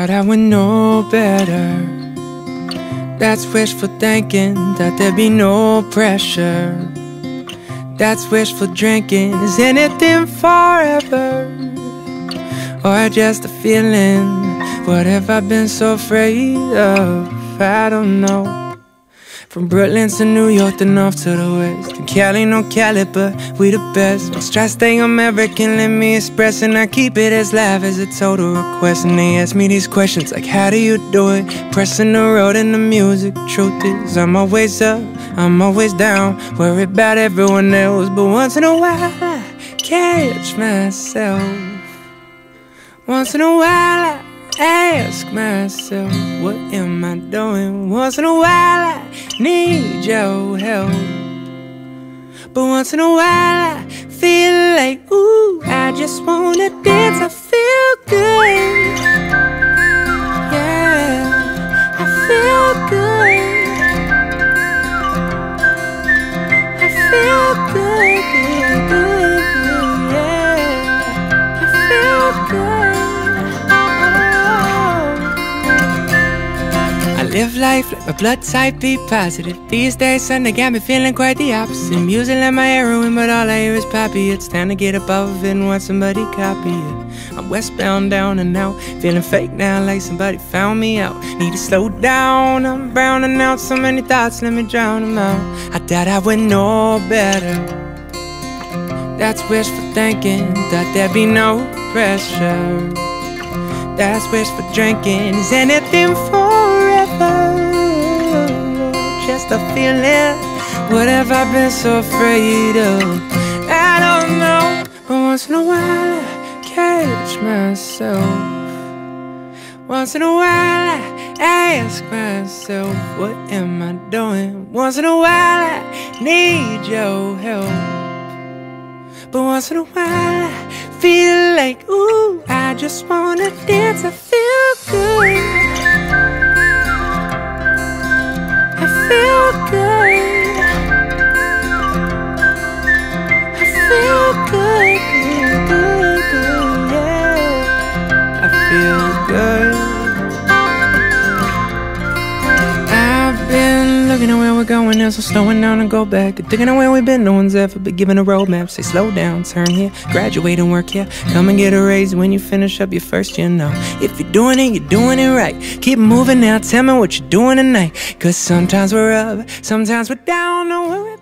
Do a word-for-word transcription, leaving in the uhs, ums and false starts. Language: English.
thought I would know better. That's wishful thinking that there'd be no pressure. That's wishful drinking. Is anything forever, or just a feeling? What have I been so afraid of? I don't know. From Brooklyn to New York, the north to the west, in Cali, no Cali, but we the best. Must try stay American, let me express, and I keep it as live as a total request. And they ask me these questions like, how do you do it? Pressing the road and the music. Truth is, I'm always up, I'm always down. Worry about everyone else, but once in a while I catch myself. Once in a while I ask myself, what am I doing? Once in a while I need your help, but once in a while I feel like, ooh, I just wanna dance, I feel good. Yeah, I feel good, I feel good, good, good, good. Yeah, I feel good. Live life like my blood type B positive. These days Sunday got me feeling quite the opposite. Music like my heroin, but all I hear is poppy. It's time to get above it and watch somebody copy it. I'm westbound, down and out, feeling fake now like somebody found me out. Need to slow down, I'm browning out. So many thoughts, let me drown them out. I doubt I would know better. That's wishful thinking, thought there'd be no pressure. That's wishful drinking, is anything for just a feeling. What have I been so afraid of? I don't know. But once in a while I catch myself. Once in a while I ask myself, what am I doing? Once in a while I need your help, but once in a while I feel like, ooh, I just wanna dance, I feel good. I feel good, I feel good, good, good, good, yeah, I feel good. I've been looking at where we're going, and so slowing down and go back, and thinking of where we've been, no one's ever been given a roadmap. Say slow down, turn here, graduate and work here, come and get a raise when you finish up your first year. No, if you're doing it, you're doing it right. Keep moving now, tell me what you're doing tonight. Cause sometimes we're up, sometimes we're down, don't worry.